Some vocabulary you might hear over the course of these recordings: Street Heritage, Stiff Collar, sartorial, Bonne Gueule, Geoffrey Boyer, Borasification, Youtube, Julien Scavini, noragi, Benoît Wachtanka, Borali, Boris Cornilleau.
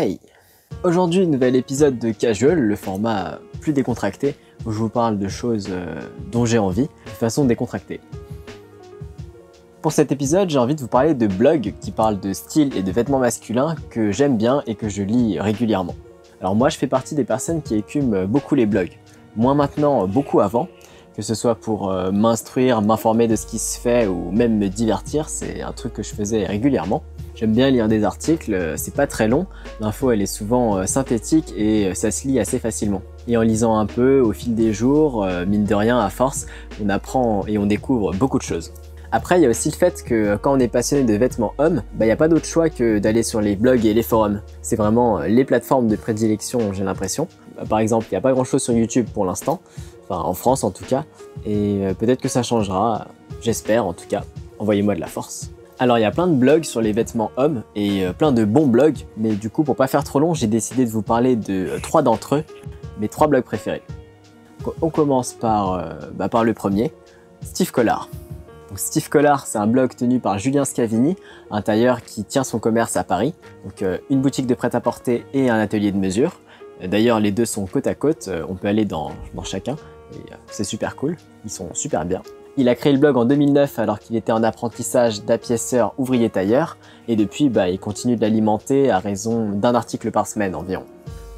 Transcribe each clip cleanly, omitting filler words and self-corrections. Hey! Aujourd'hui, nouvel épisode de Casual, le format plus décontracté, où je vous parle de choses dont j'ai envie, de façon décontractée. Pour cet épisode, j'ai envie de vous parler de blogs qui parlent de style et de vêtements masculins que j'aime bien et que je lis régulièrement. Alors moi, je fais partie des personnes qui écument beaucoup les blogs. Moins maintenant, beaucoup avant, que ce soit pour m'instruire, m'informer de ce qui se fait ou même me divertir, c'est un truc que je faisais régulièrement. J'aime bien lire des articles, c'est pas très long, l'info elle est souvent synthétique et ça se lit assez facilement. Et en lisant un peu au fil des jours, mine de rien à force, on apprend et on découvre beaucoup de choses. Après, il y a aussi le fait que quand on est passionné de vêtements hommes, bah, il n'y a pas d'autre choix que d'aller sur les blogs et les forums. C'est vraiment les plateformes de prédilection, j'ai l'impression. Par exemple, il n'y a pas grand-chose sur YouTube pour l'instant, enfin en France en tout cas, et peut-être que ça changera, j'espère en tout cas. Envoyez-moi de la force. Alors, il y a plein de blogs sur les vêtements hommes et plein de bons blogs, mais du coup, pour pas faire trop long, j'ai décidé de vous parler de trois d'entre eux, mes trois blogs préférés. Donc, on commence par le premier, Stiff Collar. Donc, Stiff Collar, c'est un blog tenu par Julien Scavini, un tailleur qui tient son commerce à Paris. Donc, une boutique de prêt-à-porter et un atelier de mesure. D'ailleurs, les deux sont côte à côte, on peut aller dans chacun, et c'est super cool, ils sont super bien. Il a créé le blog en 2009 alors qu'il était en apprentissage d'appiaceur ouvrier-tailleur, et depuis, il continue de l'alimenter à raison d'un article par semaine environ.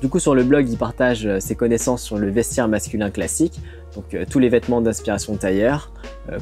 Du coup, sur le blog, il partage ses connaissances sur le vestiaire masculin classique, donc tous les vêtements d'inspiration tailleur,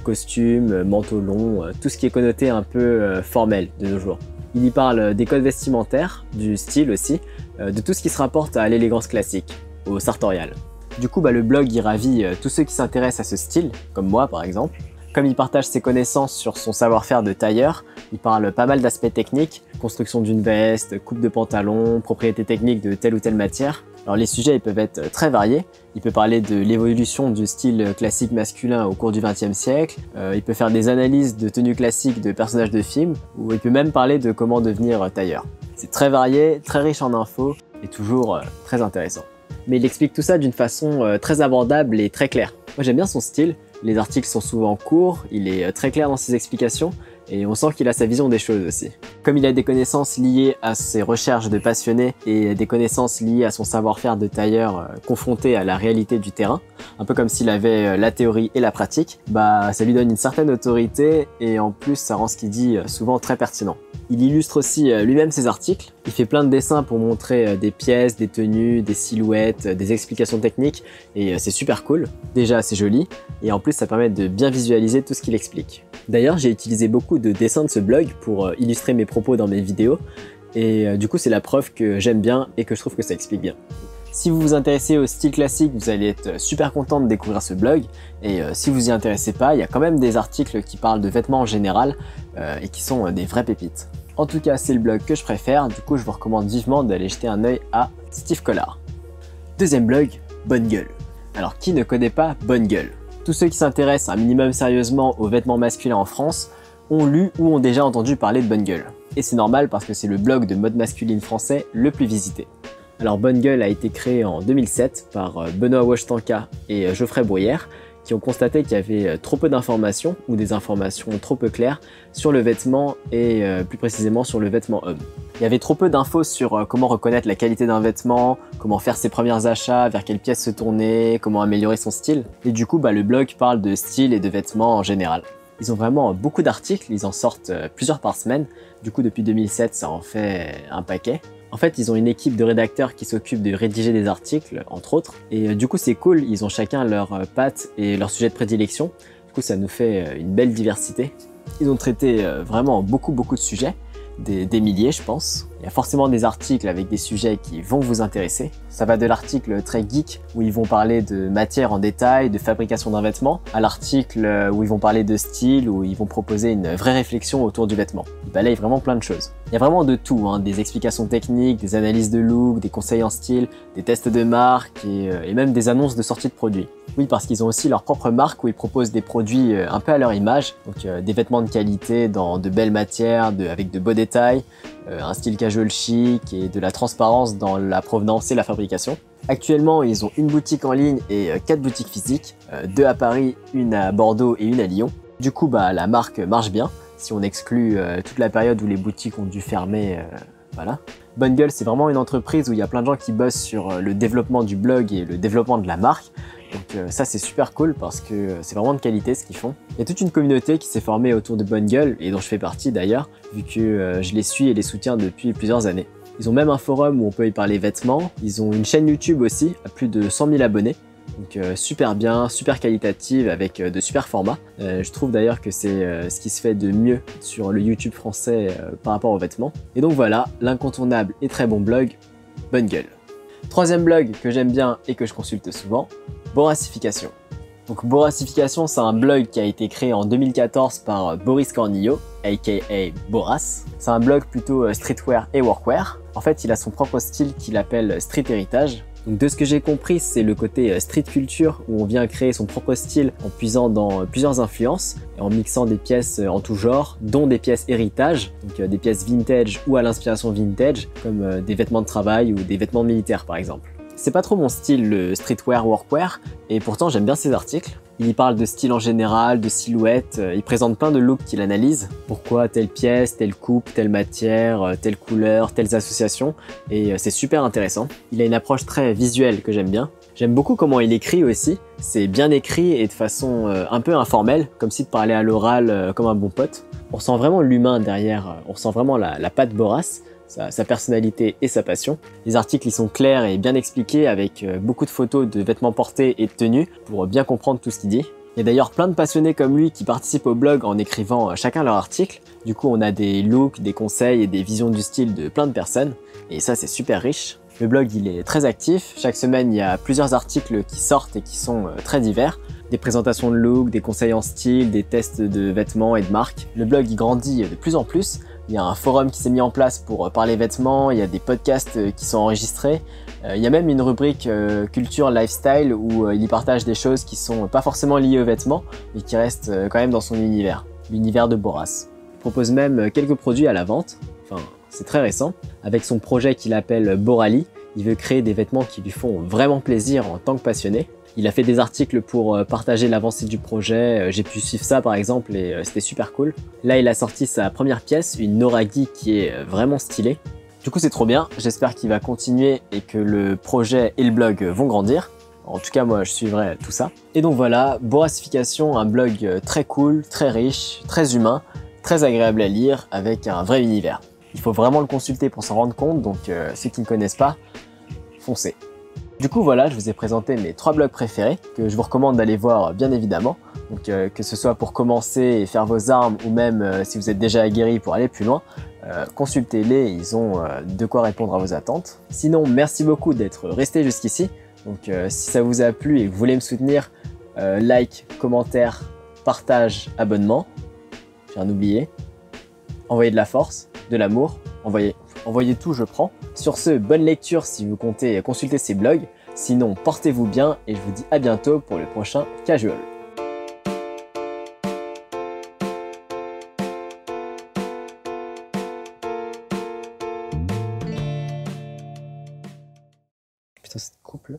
costumes, manteaux longs, tout ce qui est connoté un peu formel de nos jours. Il y parle des codes vestimentaires, du style aussi, de tout ce qui se rapporte à l'élégance classique, au sartorial. Du coup, le blog y ravit tous ceux qui s'intéressent à ce style, comme moi par exemple. Comme il partage ses connaissances sur son savoir-faire de tailleur, il parle pas mal d'aspects techniques, construction d'une veste, coupe de pantalon, propriétés techniques de telle ou telle matière. Alors les sujets ils peuvent être très variés, il peut parler de l'évolution du style classique masculin au cours du XXe siècle, il peut faire des analyses de tenues classiques de personnages de films, ou il peut même parler de comment devenir tailleur. C'est très varié, très riche en infos, et toujours très intéressant. Mais il explique tout ça d'une façon très abordable et très claire. Moi j'aime bien son style, les articles sont souvent courts, il est très clair dans ses explications et on sent qu'il a sa vision des choses aussi. Comme il a des connaissances liées à ses recherches de passionné et des connaissances liées à son savoir-faire de tailleur confronté à la réalité du terrain, un peu comme s'il avait la théorie et la pratique, ça lui donne une certaine autorité et en plus ça rend ce qu'il dit souvent très pertinent. Il illustre aussi lui-même ses articles, il fait plein de dessins pour montrer des pièces, des tenues, des silhouettes, des explications techniques et c'est super cool. Déjà c'est joli et en plus ça permet de bien visualiser tout ce qu'il explique. D'ailleurs j'ai utilisé beaucoup de dessins de ce blog pour illustrer mes propos dans mes vidéos et du coup c'est la preuve que j'aime bien et que je trouve que ça explique bien. Si vous vous intéressez au style classique, vous allez être super content de découvrir ce blog et si vous y intéressez pas, il y a quand même des articles qui parlent de vêtements en général et qui sont des vraies pépites. En tout cas, c'est le blog que je préfère, du coup je vous recommande vivement d'aller jeter un œil à Stiff Collar. Deuxième blog, Bonne Gueule. Alors qui ne connaît pas Bonne Gueule? Tous ceux qui s'intéressent un minimum sérieusement aux vêtements masculins en France ont lu ou ont déjà entendu parler de Bonne Gueule. Et c'est normal parce que c'est le blog de mode masculine français le plus visité. Alors Bonne Gueule a été créé en 2007 par Benoît Wachtanka et Geoffrey Boyer, qui ont constaté qu'il y avait trop peu d'informations ou des informations trop peu claires sur le vêtement et plus précisément sur le vêtement homme. Il y avait trop peu d'infos sur comment reconnaître la qualité d'un vêtement, comment faire ses premiers achats, vers quelle pièce se tourner, comment améliorer son style. Et du coup, le blog parle de style et de vêtements en général. Ils ont vraiment beaucoup d'articles, ils en sortent plusieurs par semaine. Du coup, depuis 2007, ça en fait un paquet. En fait, ils ont une équipe de rédacteurs qui s'occupe de rédiger des articles, entre autres. Et du coup, c'est cool, ils ont chacun leur patte et leur sujet de prédilection. Du coup, ça nous fait une belle diversité. Ils ont traité vraiment beaucoup de sujets, des milliers, je pense. Il y a forcément des articles avec des sujets qui vont vous intéresser. Ça va de l'article très geek, où ils vont parler de matière en détail, de fabrication d'un vêtement, à l'article où ils vont parler de style, où ils vont proposer une vraie réflexion autour du vêtement. Ils balayent vraiment plein de choses. Il y a vraiment de tout, des explications techniques, des analyses de look, des conseils en style, des tests de marque et même des annonces de sortie de produits. Oui, parce qu'ils ont aussi leur propre marque où ils proposent des produits un peu à leur image, donc des vêtements de qualité dans de belles matières, avec de beaux détails, un style casual chic et de la transparence dans la provenance et la fabrication. Actuellement, ils ont une boutique en ligne et 4 boutiques physiques, 2 à Paris, une à Bordeaux et une à Lyon. Du coup, la marque marche bien, si on exclut toute la période où les boutiques ont dû fermer Voilà. Bonne Gueule, c'est vraiment une entreprise où il y a plein de gens qui bossent sur le développement du blog et le développement de la marque. Donc ça, c'est super cool parce que c'est vraiment de qualité ce qu'ils font. Il y a toute une communauté qui s'est formée autour de Bonne Gueule et dont je fais partie d'ailleurs, vu que je les suis et les soutiens depuis plusieurs années. Ils ont même un forum où on peut y parler vêtements. Ils ont une chaîne YouTube aussi à plus de 100 000 abonnés. Donc super bien, super qualitative avec de super formats. Je trouve d'ailleurs que c'est ce qui se fait de mieux sur le YouTube français par rapport aux vêtements. Et donc voilà, l'incontournable et très bon blog, Bonne Gueule. Troisième blog que j'aime bien et que je consulte souvent, Borasification. Donc Borasification, c'est un blog qui a été créé en 2014 par Boris Cornilleau, aka Boras. C'est un blog plutôt streetwear et workwear. En fait, il a son propre style qu'il appelle Street Heritage. Donc de ce que j'ai compris, c'est le côté street culture où on vient créer son propre style en puisant dans plusieurs influences et en mixant des pièces en tout genre, dont des pièces héritage, donc des pièces vintage ou à l'inspiration vintage, comme des vêtements de travail ou des vêtements militaires par exemple. C'est pas trop mon style, le streetwear, workwear, et pourtant j'aime bien ses articles. Il y parle de style en général, de silhouette, il présente plein de looks qu'il analyse. Pourquoi telle pièce, telle coupe, telle matière, telle couleur, telles associations, et c'est super intéressant. Il a une approche très visuelle que j'aime bien. J'aime beaucoup comment il écrit aussi, c'est bien écrit et de façon un peu informelle, comme si de parler à l'oral comme un bon pote. On sent vraiment l'humain derrière, on sent vraiment la patte Boras. Sa personnalité et sa passion. Les articles ils sont clairs et bien expliqués avec beaucoup de photos de vêtements portés et de tenues pour bien comprendre tout ce qu'il dit. Il y a d'ailleurs plein de passionnés comme lui qui participent au blog en écrivant chacun leur article. Du coup on a des looks, des conseils et des visions du style de plein de personnes et ça c'est super riche. Le blog il est très actif, chaque semaine il y a plusieurs articles qui sortent et qui sont très divers. Des présentations de looks, des conseils en style, des tests de vêtements et de marques. Le blog il grandit de plus en plus. Il y a un forum qui s'est mis en place pour parler vêtements, il y a des podcasts qui sont enregistrés, il y a même une rubrique culture lifestyle où il y partage des choses qui sont pas forcément liées aux vêtements mais qui restent quand même dans son univers, l'univers de Boras. Il propose même quelques produits à la vente, enfin c'est très récent, avec son projet qu'il appelle Borali. Il veut créer des vêtements qui lui font vraiment plaisir en tant que passionné. Il a fait des articles pour partager l'avancée du projet, j'ai pu suivre ça par exemple et c'était super cool. Là il a sorti sa première pièce, une noragi qui est vraiment stylée. Du coup c'est trop bien, j'espère qu'il va continuer et que le projet et le blog vont grandir. En tout cas moi je suivrai tout ça. Et donc voilà, Borasification, un blog très cool, très riche, très humain, très agréable à lire avec un vrai univers. Il faut vraiment le consulter pour s'en rendre compte, donc ceux qui ne connaissent pas, foncez. Du coup voilà, je vous ai présenté mes trois blogs préférés que je vous recommande d'aller voir bien évidemment. Donc que ce soit pour commencer et faire vos armes ou même si vous êtes déjà aguerri pour aller plus loin, consultez-les, ils ont de quoi répondre à vos attentes. Sinon, merci beaucoup d'être resté jusqu'ici. Donc si ça vous a plu et que vous voulez me soutenir, like, commentaire, partage, abonnement, j'ai rien oublié. Envoyez de la force, de l'amour, envoyez tout, je prends. Sur ce, bonne lecture si vous comptez consulter ces blogs. Sinon, portez-vous bien et je vous dis à bientôt pour le prochain Casual. Putain, cette coupe là.